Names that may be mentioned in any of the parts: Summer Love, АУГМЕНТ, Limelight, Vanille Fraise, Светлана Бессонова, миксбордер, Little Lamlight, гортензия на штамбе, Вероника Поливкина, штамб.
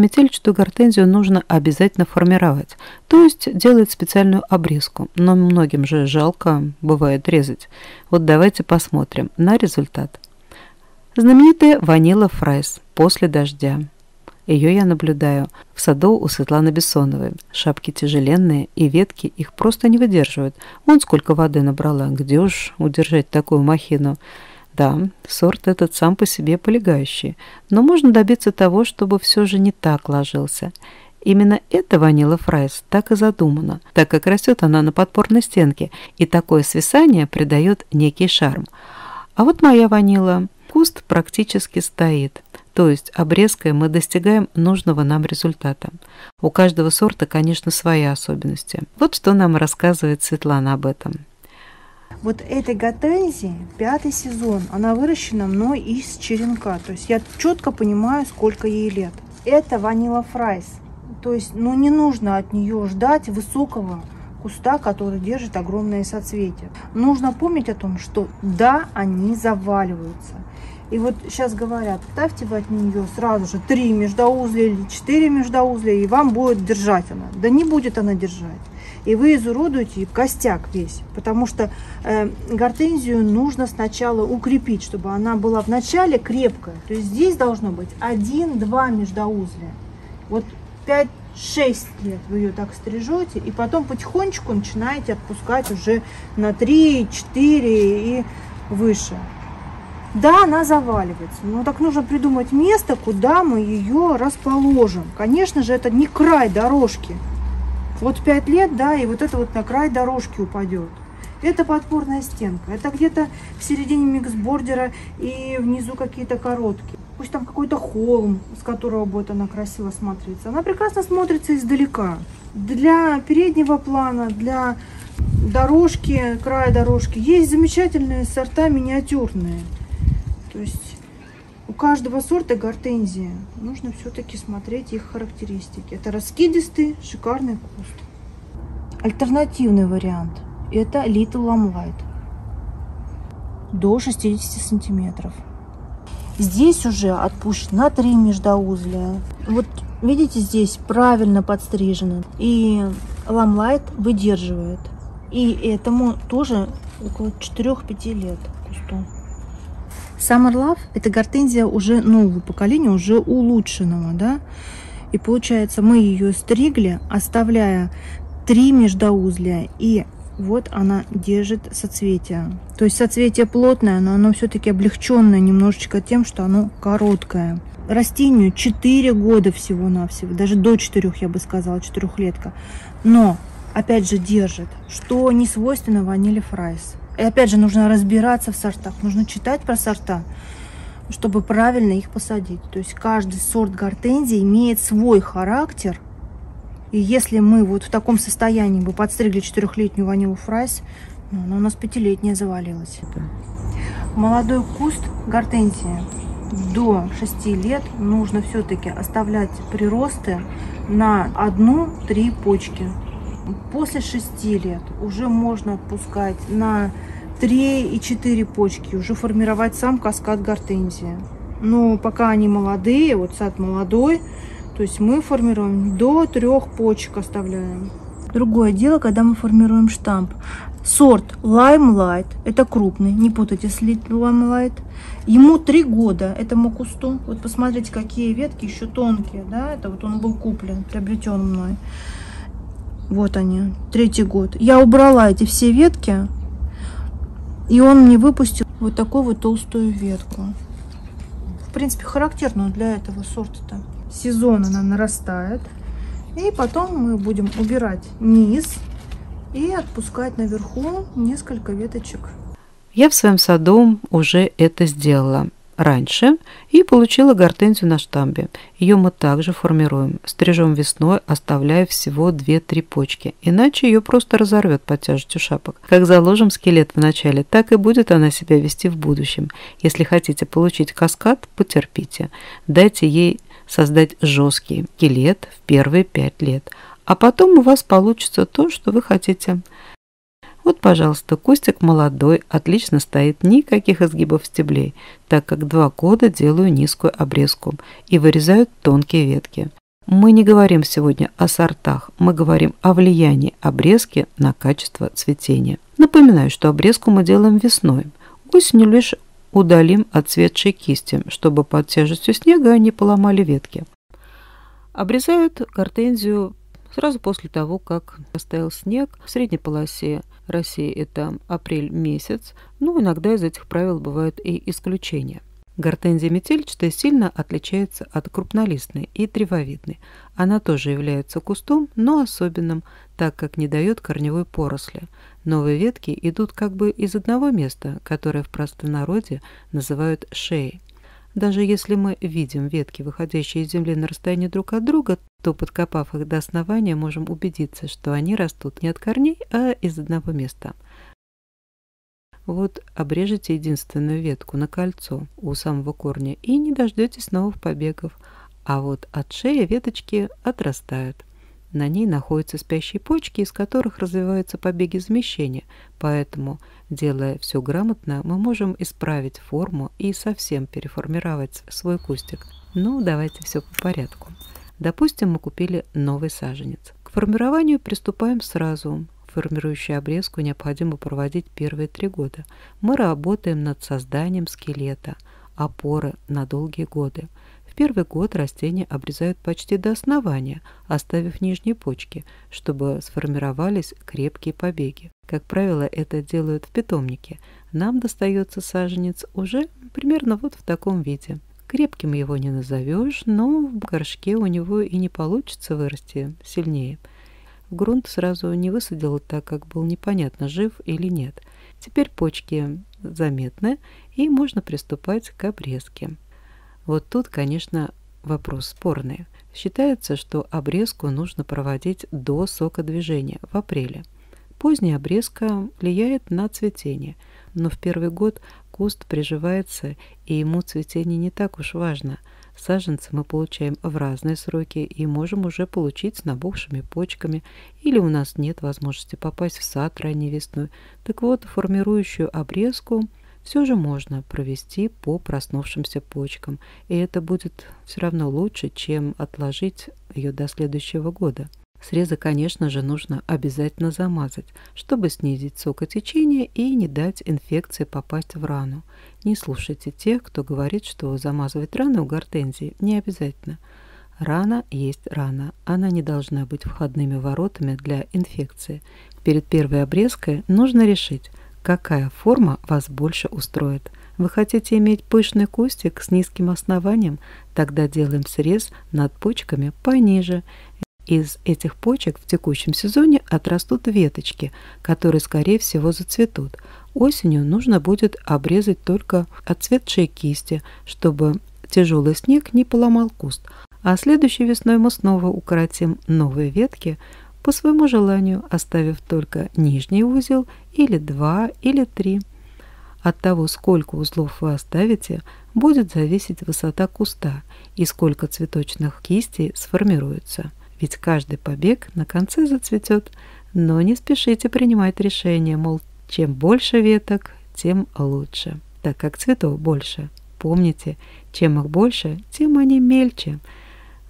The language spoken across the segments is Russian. Метельчатую гортензию нужно обязательно формировать, то есть делать специальную обрезку, но многим же жалко бывает резать. Вот давайте посмотрим на результат. Знаменитая Vanille Fraise после дождя. Ее я наблюдаю в саду у Светланы Бессоновой. Шапки тяжеленные, и ветки их просто не выдерживают. Вон сколько воды набрала, где уж удержать такую махину. Да, сорт этот сам по себе полегающий, но можно добиться того, чтобы все же не так ложился. Именно эта Vanille Fraise так и задумана, так как растет она на подпорной стенке, и такое свисание придает некий шарм. А вот моя ванила. Куст практически стоит. То есть обрезкой мы достигаем нужного нам результата. У каждого сорта, конечно, свои особенности. Вот что нам рассказывает Светлана об этом. Вот этой гортензии 5-й сезон. Она выращена мной из черенка. То есть я четко понимаю, сколько ей лет. Это Vanille Fraise. То есть не нужно от нее ждать высокого куста, который держит огромное соцветие. Нужно помнить о том, что да, они заваливаются. И вот сейчас говорят, ставьте вы от нее сразу же 3 междоузля или 4 междоузля, и вам будет держать она. Да не будет она держать. И вы изуродуете костяк весь. Потому что гортензию нужно сначала укрепить, чтобы она была вначале крепкая. То есть здесь должно быть 1-2 междоузля. Вот 5-6 лет вы ее так стрижете, и потом потихонечку начинаете отпускать уже на 3-4 и выше. Да, она заваливается, но так нужно придумать место, куда мы ее расположим. Конечно же, это не край дорожки. Вот 5 лет, да, и вот это вот на край дорожки упадет. Это подпорная стенка, это где-то в середине миксбордера и внизу какие-то короткие. Пусть там какой-то холм, с которого будет она красиво смотреться. Она прекрасно смотрится издалека. Для переднего плана, для дорожки, края дорожки есть замечательные сорта миниатюрные. То есть у каждого сорта гортензии нужно все-таки смотреть их характеристики. Это раскидистый, шикарный куст. Альтернативный вариант – это Little Lamlight до 60 сантиметров. Здесь уже отпущено на 3 междоузля. Вот видите, здесь правильно подстрижено. И Lamlight выдерживает. И этому тоже около 4-5 лет кусту. Summer Love – это гортензия уже нового поколения, уже улучшенного, да? И получается, мы ее стригли, оставляя 3 междоузля, и вот она держит соцветие. То есть соцветие плотное, но оно все-таки облегченное немножечко тем, что оно короткое. Растению 4 года всего-навсего, даже до 4, я бы сказала, 4-летка. Но, опять же, держит, что не свойственно Vanille Fraise. И опять же, нужно разбираться в сортах, нужно читать про сорта, чтобы правильно их посадить. То есть каждый сорт гортензии имеет свой характер. И если мы вот в таком состоянии бы подстригли 4-летнюю Vanille Fraise, ну, она у нас 5-летняя завалилась. Молодой куст гортензии до 6 лет нужно все-таки оставлять приросты на 1-3 почки. После 6 лет уже можно отпускать на 3-4 почки, уже формировать сам каскад гортензии. Но пока они молодые, вот сад молодой, то есть мы формируем до 3 почек оставляем. Другое дело, когда мы формируем штамп. Сорт Limelight, это крупный, не путайте с Little Lamlight. Ему 3 года, этому кусту. Вот посмотрите, какие ветки еще тонкие, да, это вот он был куплен, приобретен мной. Вот они, 3-й год. Я убрала эти все ветки, и он мне выпустил вот такую вот толстую ветку. В принципе, характерную для этого сорта-то. Сезон она нарастает, и потом мы будем убирать низ и отпускать наверху несколько веточек. Я в своем саду уже это сделала раньше и получила гортензию на штамбе. Ее мы также формируем. Стрижем весной, оставляя всего 2-3 почки. Иначе ее просто разорвет под тяжестью шапок. Как заложим скелет в начале, так и будет она себя вести в будущем. Если хотите получить каскад, потерпите. Дайте ей создать жесткий скелет в первые 5 лет. А потом у вас получится то, что вы хотите. Вот, пожалуйста, кустик молодой, отлично стоит, никаких изгибов стеблей, так как 2 года делаю низкую обрезку и вырезаю тонкие ветки. Мы не говорим сегодня о сортах, мы говорим о влиянии обрезки на качество цветения. Напоминаю, что обрезку мы делаем весной. Осенью лишь удалим отцветшие кисти, чтобы под тяжестью снега не поломали ветки. Обрезают гортензию сразу после того, как растаял снег. В средней полосе России это апрель месяц, но иногда из этих правил бывают и исключения. Гортензия метельчатая сильно отличается от крупнолистной и древовидной. Она тоже является кустом, но особенным, так как не дает корневой поросли. Новые ветки идут как бы из одного места, которое в простонародье называют шеей. Даже если мы видим ветки, выходящие из земли на расстоянии друг от друга, то, подкопав их до основания, можем убедиться, что они растут не от корней, а из одного места. Вот обрежете единственную ветку на кольцо у самого корня и не дождетесь новых побегов. А вот от шеи веточки отрастают. На ней находятся спящие почки, из которых развиваются побеги замещения. Поэтому, делая все грамотно, мы можем исправить форму и совсем переформировать свой кустик. Но давайте все по порядку. Допустим, мы купили новый саженец. К формированию приступаем сразу. Формирующую обрезку необходимо проводить первые 3 года. Мы работаем над созданием скелета, опоры на долгие годы. В первый год растения обрезают почти до основания, оставив нижние почки, чтобы сформировались крепкие побеги. Как правило, это делают в питомнике. Нам достается саженец уже примерно вот в таком виде. Крепким его не назовешь, но в горшке у него и не получится вырасти сильнее. Грунт сразу не высадила, так как был непонятно, жив или нет. Теперь почки заметны, и можно приступать к обрезке. Вот тут, конечно, вопрос спорный. Считается, что обрезку нужно проводить до сокодвижения в апреле. Поздняя обрезка влияет на цветение, но в первый год куст приживается, и ему цветение не так уж важно. Саженцы мы получаем в разные сроки и можем уже получить с набухшими почками, или у нас нет возможности попасть в сад ранней весной. Так вот, формирующую обрезку все же можно провести по проснувшимся почкам, и это будет все равно лучше, чем отложить ее до следующего года. Срезы, конечно же, нужно обязательно замазать, чтобы снизить сокотечение и не дать инфекции попасть в рану. Не слушайте тех, кто говорит, что замазывать раны у гортензии не обязательно. Рана есть рана. Она не должна быть входными воротами для инфекции. Перед первой обрезкой нужно решить, какая форма вас больше устроит. Вы хотите иметь пышный кустик с низким основанием? Тогда делаем срез над почками пониже. Из этих почек в текущем сезоне отрастут веточки, которые, скорее всего, зацветут. Осенью нужно будет обрезать только отцветшие кисти, чтобы тяжелый снег не поломал куст. А следующей весной мы снова укоротим новые ветки по своему желанию, оставив только нижний узел или 2 или 3. От того, сколько узлов вы оставите, будет зависеть высота куста и сколько цветочных кистей сформируется. Ведь каждый побег на конце зацветет, но не спешите принимать решение, мол, чем больше веток, тем лучше, так как цветов больше. Помните, чем их больше, тем они мельче.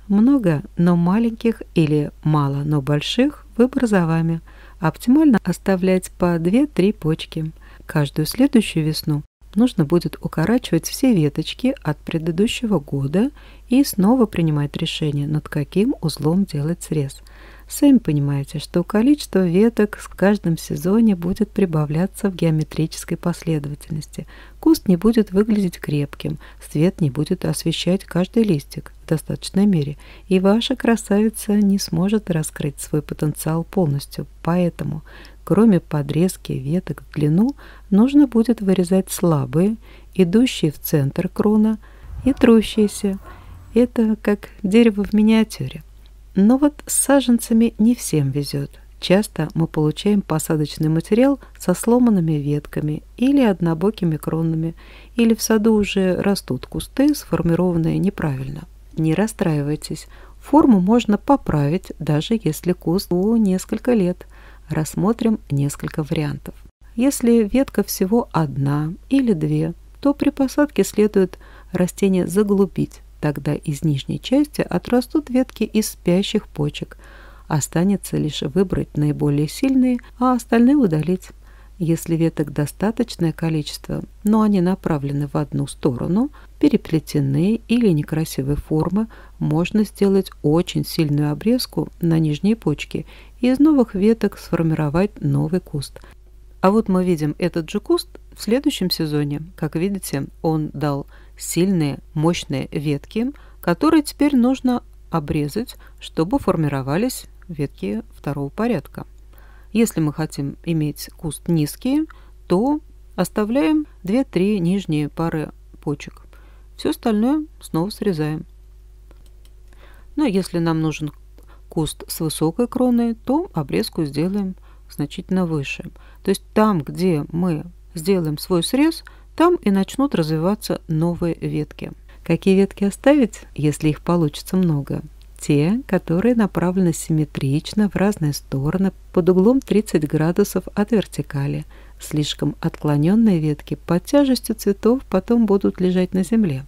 Много, но маленьких или мало, но больших – выбор за вами. Оптимально оставлять по 2-3 почки. Каждую следующую весну нужно будет укорачивать все веточки от предыдущего года и снова принимать решение, над каким узлом делать срез. Сами понимаете, что количество веток в каждом сезоне будет прибавляться в геометрической последовательности. Куст не будет выглядеть крепким, свет не будет освещать каждый листик в достаточной мере, и ваша красавица не сможет раскрыть свой потенциал полностью. Поэтому, кроме подрезки веток в длину, нужно будет вырезать слабые, идущие в центр крона и трущиеся. Это как дерево в миниатюре. Но вот с саженцами не всем везет. Часто мы получаем посадочный материал со сломанными ветками или однобокими кронами, или в саду уже растут кусты, сформированные неправильно. Не расстраивайтесь, форму можно поправить, даже если кусту несколько лет. Рассмотрим несколько вариантов. Если ветка всего 1 или 2, то при посадке следует растение заглубить, Тогда из нижней части отрастут ветки из спящих почек. Останется лишь выбрать наиболее сильные, а остальные удалить. Если веток достаточное количество, но они направлены в одну сторону, переплетены или некрасивой формы, можно сделать очень сильную обрезку на нижней почке и из новых веток сформировать новый куст. А вот мы видим этот же куст в следующем сезоне. Как видите, он дал сильные, мощные ветки, которые теперь нужно обрезать, чтобы формировались ветки второго порядка. Если мы хотим иметь куст низкий, то оставляем 2-3 нижние пары почек. Все остальное снова срезаем. Но если нам нужен куст с высокой кроной, то обрезку сделаем значительно выше. То есть там, где мы сделаем свой срез, там и начнут развиваться новые ветки. Какие ветки оставить, если их получится много? Те, которые направлены симметрично в разные стороны под углом 30 градусов от вертикали. Слишком отклоненные ветки под тяжестью цветов потом будут лежать на земле.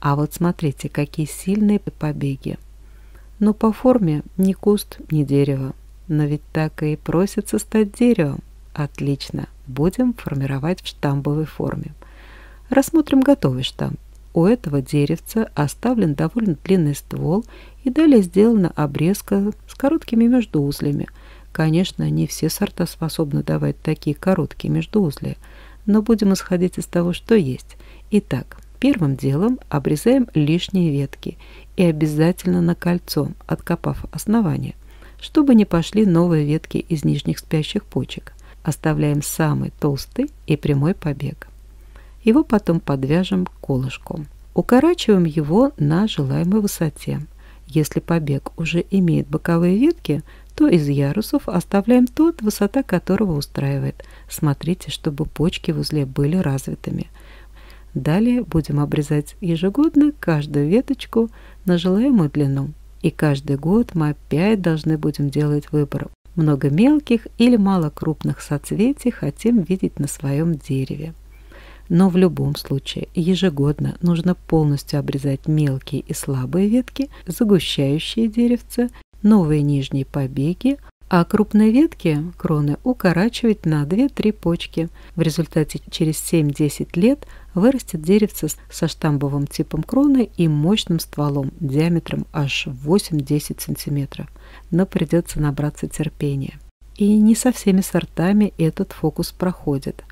А вот смотрите, какие сильные побеги. Но по форме ни куст, ни дерево. Но ведь так и просится стать деревом. Отлично, будем формировать в штамбовой форме. Рассмотрим готовый штамп. У этого деревца оставлен довольно длинный ствол и далее сделана обрезка с короткими междуузлями. Конечно, не все сорта способны давать такие короткие междуузли, но будем исходить из того, что есть. Итак, первым делом обрезаем лишние ветки и обязательно на кольцо, откопав основание, чтобы не пошли новые ветки из нижних спящих почек. Оставляем самый толстый и прямой побег. Его потом подвяжем к колышку. Укорачиваем его на желаемой высоте. Если побег уже имеет боковые ветки, то из ярусов оставляем тот, высота которого устраивает. Смотрите, чтобы почки в узле были развитыми. Далее будем обрезать ежегодно каждую веточку на желаемую длину. И каждый год мы опять должны будем делать выбор. Много мелких или мало крупных соцветий хотим видеть на своем дереве. Но в любом случае ежегодно нужно полностью обрезать мелкие и слабые ветки, загущающие деревце, новые нижние побеги, а крупные ветки, кроны, укорачивать на 2-3 почки. В результате через 7-10 лет вырастет деревце со штамбовым типом кроны и мощным стволом диаметром аж 8-10 см. Но придется набраться терпения. И не со всеми сортами этот фокус проходит.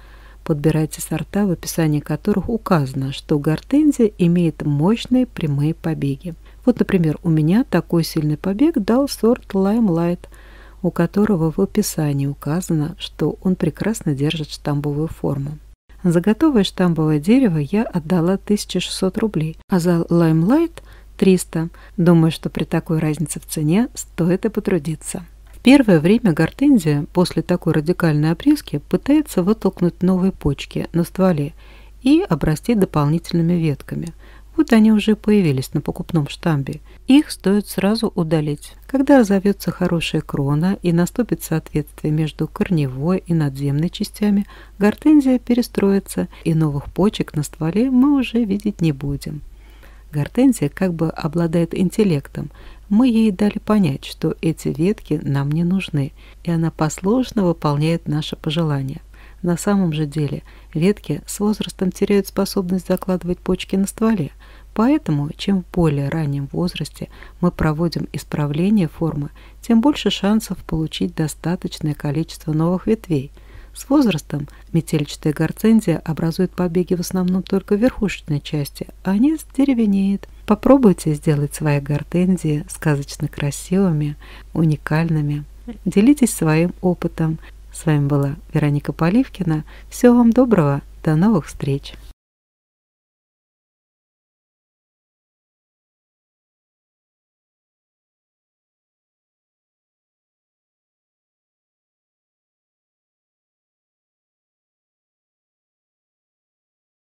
Подбирайте сорта, в описании которых указано, что гортензия имеет мощные прямые побеги. Вот, например, у меня такой сильный побег дал сорт Limelight, у которого в описании указано, что он прекрасно держит штамбовую форму. За готовое штамбовое дерево я отдала 1600 рублей, а за Limelight 300. Думаю, что при такой разнице в цене стоит и потрудиться. Первое время гортензия после такой радикальной обрезки пытается вытолкнуть новые почки на стволе и обрасти дополнительными ветками. Вот они уже появились на покупном штамбе. Их стоит сразу удалить. Когда разовьется хорошая крона и наступит соответствие между корневой и надземной частями, гортензия перестроится, и новых почек на стволе мы уже видеть не будем. Гортензия как бы обладает интеллектом. Мы ей дали понять, что эти ветки нам не нужны, и она послушно выполняет наши пожелания. На самом же деле ветки с возрастом теряют способность закладывать почки на стволе, поэтому чем в более раннем возрасте мы проводим исправление формы, тем больше шансов получить достаточное количество новых ветвей. С возрастом метельчатая гортензия образует побеги в основном только в верхушечной части, а низ деревенеет. Попробуйте сделать свои гортензии сказочно красивыми, уникальными. Делитесь своим опытом. С вами была Вероника Поливкина. Всего вам доброго. До новых встреч!